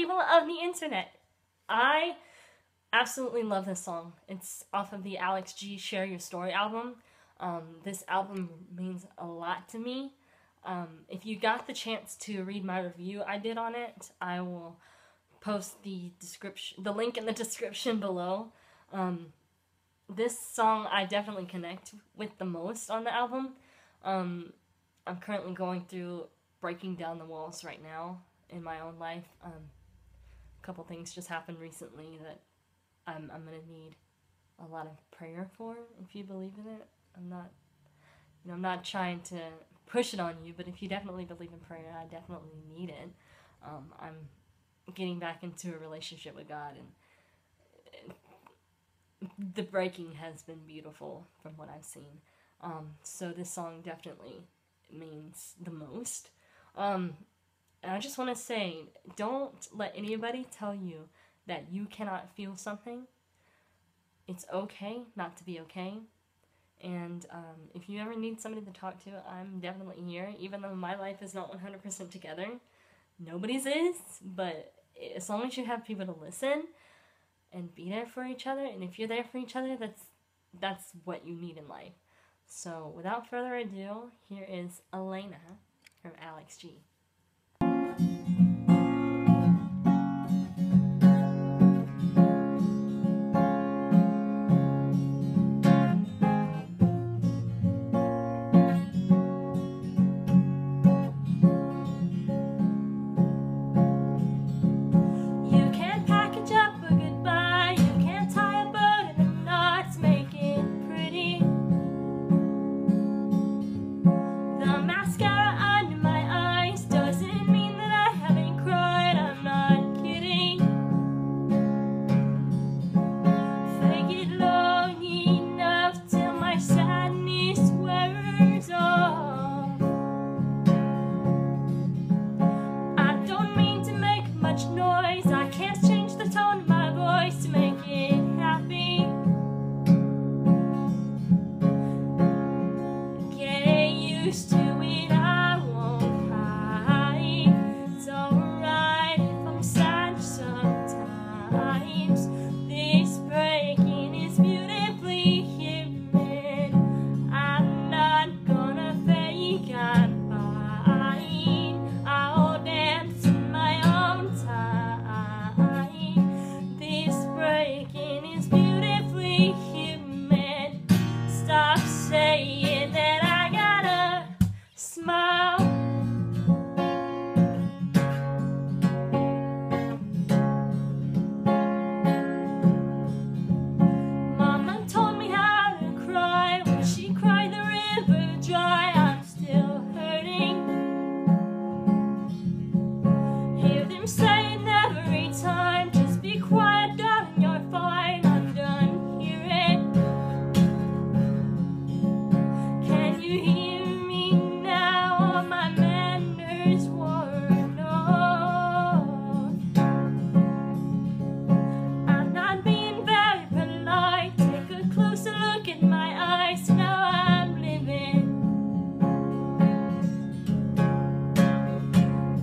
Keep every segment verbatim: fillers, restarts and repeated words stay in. people of the internet. I absolutely love this song. It's off of the Alex G Share Your Story album. Um, this album means a lot to me. Um, if you got the chance to read my review I did on it, I will post the description, the link in the description below. Um, this song I definitely connect with the most on the album. Um, I'm currently going through breaking down the walls right now in my own life. Um, a couple things just happened recently that I'm, I'm gonna need a lot of prayer for, if you believe in it. I'm not, you know, I'm not trying to push it on you, but if you definitely believe in prayer, I definitely need it. Um, I'm getting back into a relationship with God, and the breaking has been beautiful from what I've seen. Um, so this song definitely means the most. Um, and I just want to say, don't let anybody tell you that you cannot feel something. It's okay not to be okay. And um, if you ever need somebody to talk to, I'm definitely here. Even though my life is not one hundred percent together, nobody's is, but as long as you have people to listen and be there for each other, and if you're there for each other, that's that's what you need in life. So without further ado, here is Alena from Alex G. Used to it, I won't hide. It's alright if I'm sad sometimes. This breaking is beautifully human. I'm not gonna fake I'm fine. I'll dance in my own time. This breaking is beautifully human. Stop saying that I smile. Mama told me how to cry. When she cried the river dry, I'm still hurting. Hear them say it every time, just be quiet, darling, you're fine. I'm done hearing. Can you hear?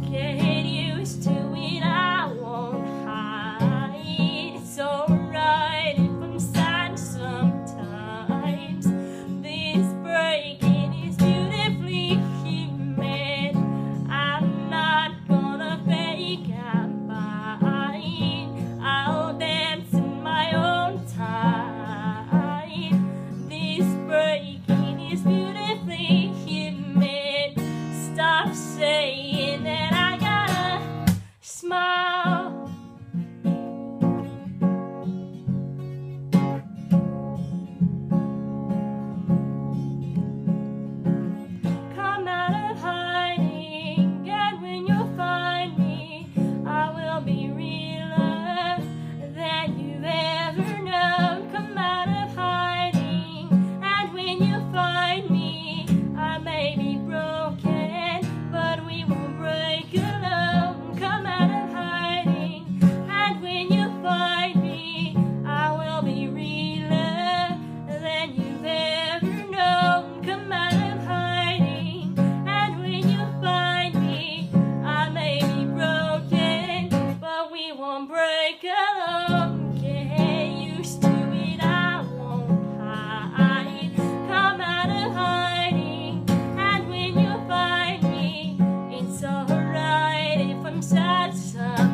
Get used to it. I'm sad, sad.